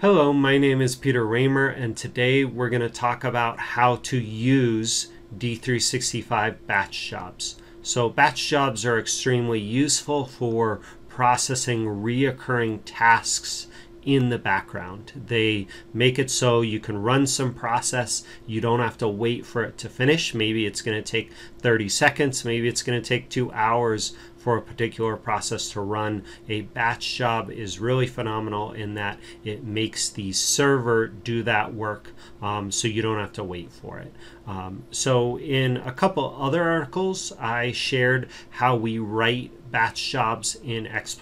Hello, my name is Peter Ramer, and today we're going to talk about how to use D365 batch jobs. So batch jobs are extremely useful for processing reoccurring tasks in the background. They make it so you can run some process. You don't have to wait for it to finish. Maybe it's going to take 30 seconds. Maybe it's going to take 2 hours for a particular process to run. A batch job is really phenomenal in that it makes the server do that work so you don't have to wait for it. So in a couple other articles, I shared how we write batch jobs in X++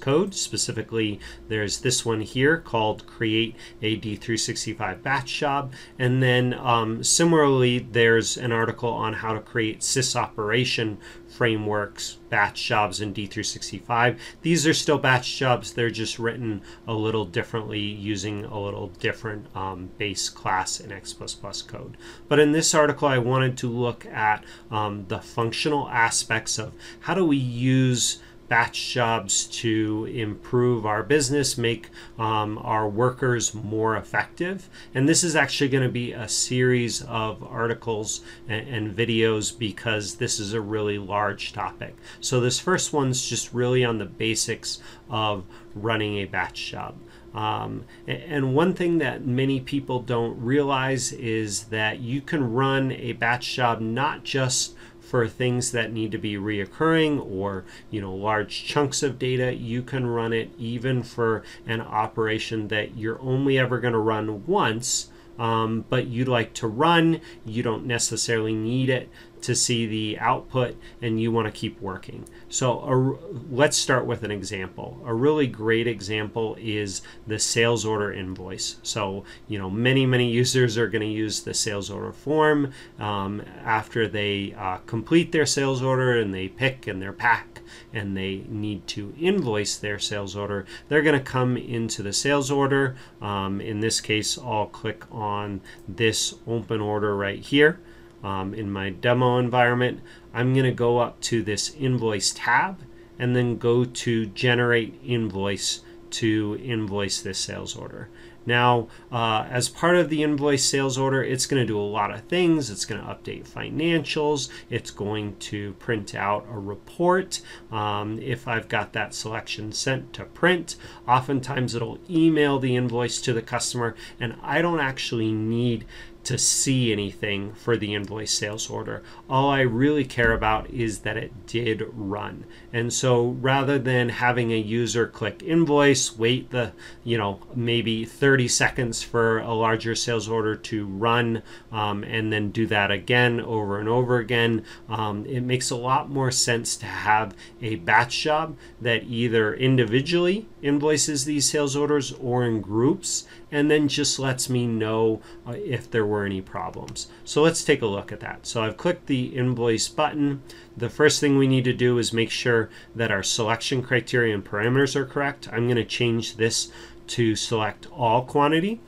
code. Specifically, there's this one here called Create a D365 Batch Job. And then similarly, there's an article on how to create SysOperation frameworks, batch jobs in D365. These are still batch jobs. They're just written a little differently using a little different base class in X++ code. But in this article, I wanted to look at the functional aspects of how do we use batch jobs to improve our business, make our workers more effective. And this is actually going to be a series of articles and videos because this is a really large topic. So this first one's just really on the basics of running a batch job. And one thing that many people don't realize is that you can run a batch job not just for things that need to be reoccurring or large chunks of data. You can run it even for an operation that you're only ever going to run once, but you'd like to run. You don't necessarily need it to see the output, and you want to keep working. So let's start with an example. A really great example is the sales order invoice. So many users are going to use the sales order form after they complete their sales order and they pick and their pack and they need to invoice their sales order. They're going to come into the sales order. In this case, I'll click on this open order right here. In my demo environment, I'm going to go up to this invoice tab and then go to generate invoice to invoice this sales order. Now, as part of the invoice sales order, it's going to do a lot of things. It's going to update financials. It's going to print out a report. If I've got that selection sent to print, oftentimes it'll email the invoice to the customer, and I don't actually need to see anything for the invoice sales order. All I really care about is that it did run. And so rather than having a user click invoice, wait the, maybe 30 seconds for a larger sales order to run, and then do that again over and over again, it makes a lot more sense to have a batch job that either individually invoices these sales orders or in groups, and then just lets me know if there were any problems. So let's take a look at that. So I've clicked the invoice button. The first thing we need to do is make sure that our selection criteria and parameters are correct. I'm going to change this to select all quantity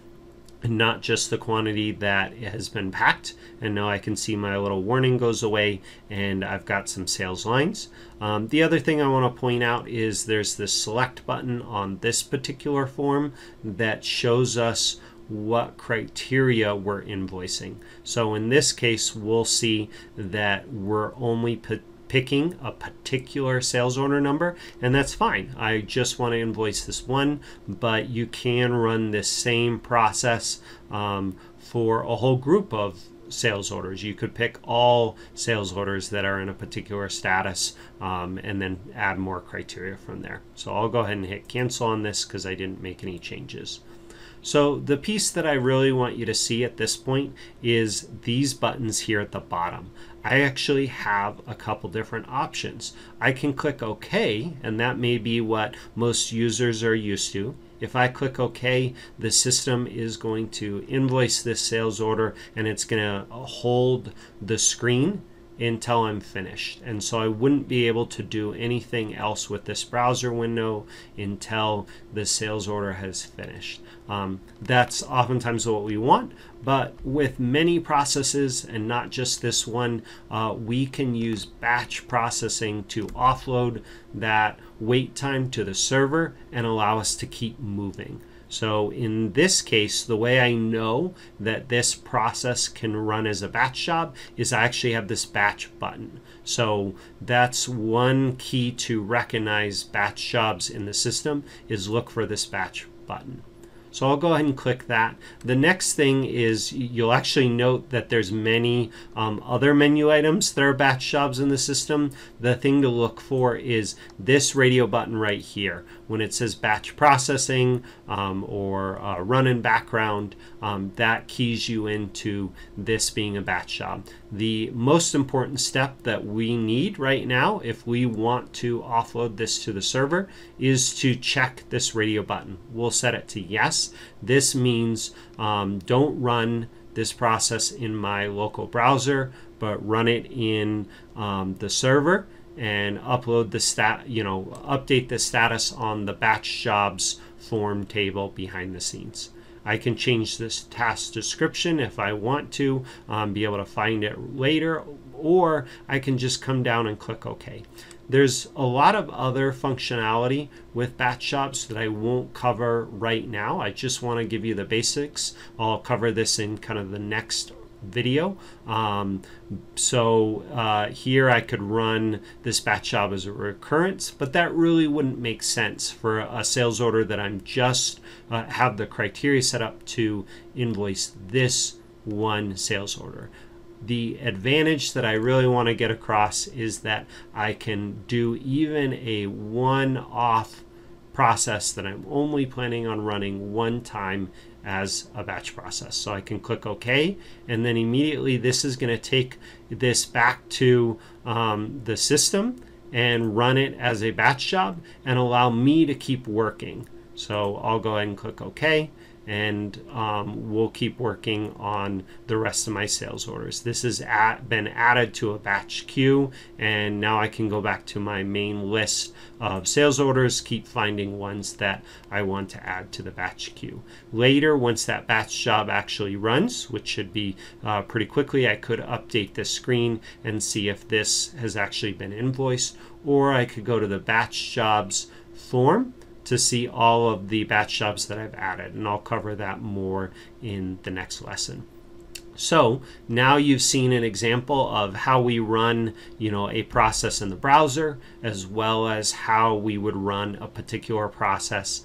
and not just the quantity that has been packed. And now I can see my little warning goes away and I've got some sales lines. The other thing I want to point out is there's this select button on this particular form that shows us what criteria we're invoicing. So in this case, we'll see that we're only picking a particular sales order number, and that's fine. I just want to invoice this one, but you can run this same process for a whole group of sales orders. You could pick all sales orders that are in a particular status and then add more criteria from there. So I'll go ahead and hit cancel on this because I didn't make any changes. So the piece that I really want you to see at this point is these buttons here at the bottom. I actually have a couple different options. I can click OK, and that may be what most users are used to. If I click OK, the system is going to invoice this sales order, and it's going to hold the screen until I'm finished. And so I wouldn't be able to do anything else with this browser window until the sales order has finished. That's oftentimes what we want, but with many processes and not just this one, we can use batch processing to offload that wait time to the server and allow us to keep moving. So in this case, the way I know that this process can run as a batch job is I actually have this batch button. So that's one key to recognize batch jobs in the system, is look for this batch button. So I'll go ahead and click that. The next thing is you'll actually note that there's many other menu items that are batch jobs in the system. The thing to look for is this radio button right here. When it says batch processing or run in background, that keys you into this being a batch job. The most important step that we need right now, if we want to offload this to the server, is to check this radio button. We'll set it to yes. This means don't run this process in my local browser, but run it in the server and upload the update the status on the batch jobs form table behind the scenes. I can change this task description if I want to be able to find it later, or I can just come down and click OK. There's a lot of other functionality with batch jobs that I won't cover right now. I just want to give you the basics. I'll cover this in kind of the next video. Here I could run this batch job as a recurrence, but that really wouldn't make sense for a sales order that I'm just have the criteria set up to invoice this one sales order. The advantage that I really want to get across is that I can do even a one-off process that I'm only planning on running one time as a batch process. So I can click OK, and then immediately this is going to take this back to the system and run it as a batch job and allow me to keep working. So I'll go ahead and click OK, and we'll keep working on the rest of my sales orders. This has been added to a batch queue, and now I can go back to my main list of sales orders, keep finding ones that I want to add to the batch queue. Later, once that batch job actually runs, which should be pretty quickly, I could update this screen and see if this has actually been invoiced, or I could go to the batch jobs form to see all of the batch jobs that I've added, and I'll cover that more in the next lesson. So now you've seen an example of how we run, a process in the browser, as well as how we would run a particular process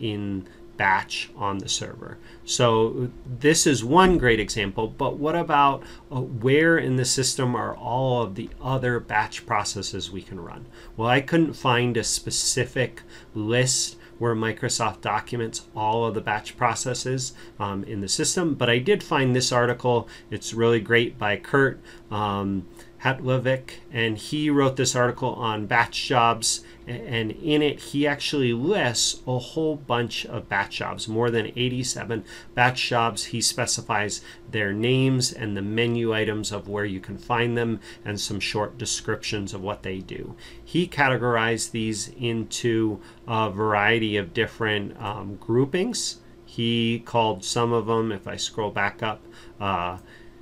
in batch on the server. So this is one great example, but what about where in the system are all of the other batch processes we can run? Well, I couldn't find a specific list where Microsoft documents all of the batch processes in the system, but I did find this article. It's really great, by Kurt Hatlevik, and he wrote this article on batch jobs, and in it he actually lists a whole bunch of batch jobs, more than 87 batch jobs. He specifies their names and the menu items of where you can find them and some short descriptions of what they do. He categorized these into a variety of different groupings. He called some of them, if I scroll back up,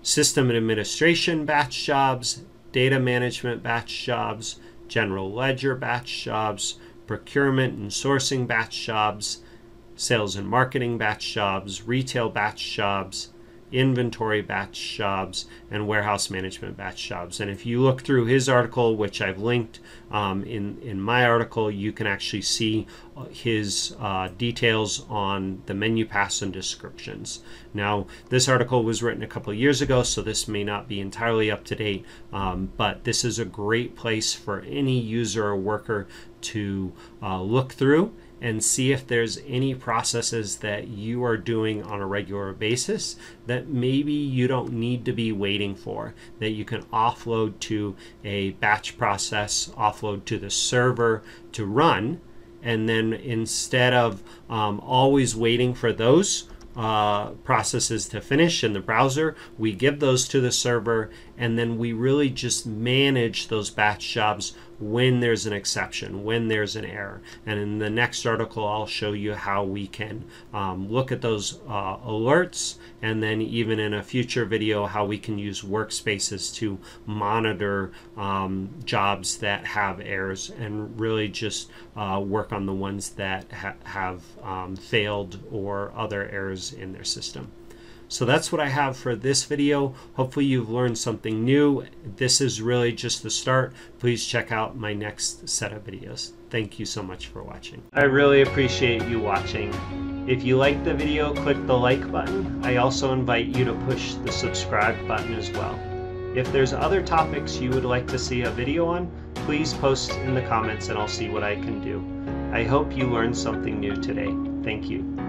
system and administration batch jobs, data management batch jobs, general ledger batch jobs, procurement and sourcing batch jobs, sales and marketing batch jobs, retail batch jobs, inventory batch jobs, and warehouse management batch jobs. And if you look through his article, which I've linked in my article, you can actually see his details on the menu paths and descriptions. Now, this article was written a couple of years ago, so this may not be entirely up to date, but this is a great place for any user or worker to look through and see if there's any processes that you are doing on a regular basis that maybe you don't need to be waiting for, that you can offload to a batch process, offload to the server to run, and then instead of always waiting for those processes to finish in the browser, we give those to the server and then we really just manage those batch jobs when there's an exception, when there's an error. And in the next article, I'll show you how we can look at those alerts, and then even in a future video, how we can use workspaces to monitor jobs that have errors and really just work on the ones that have failed or other errors in their system. So that's what I have for this video. Hopefully you've learned something new. This is really just the start. Please check out my next set of videos. Thank you so much for watching. I really appreciate you watching. If you liked the video, click the like button. I also invite you to push the subscribe button as well. If there's other topics you would like to see a video on, please post in the comments and I'll see what I can do. I hope you learned something new today. Thank you.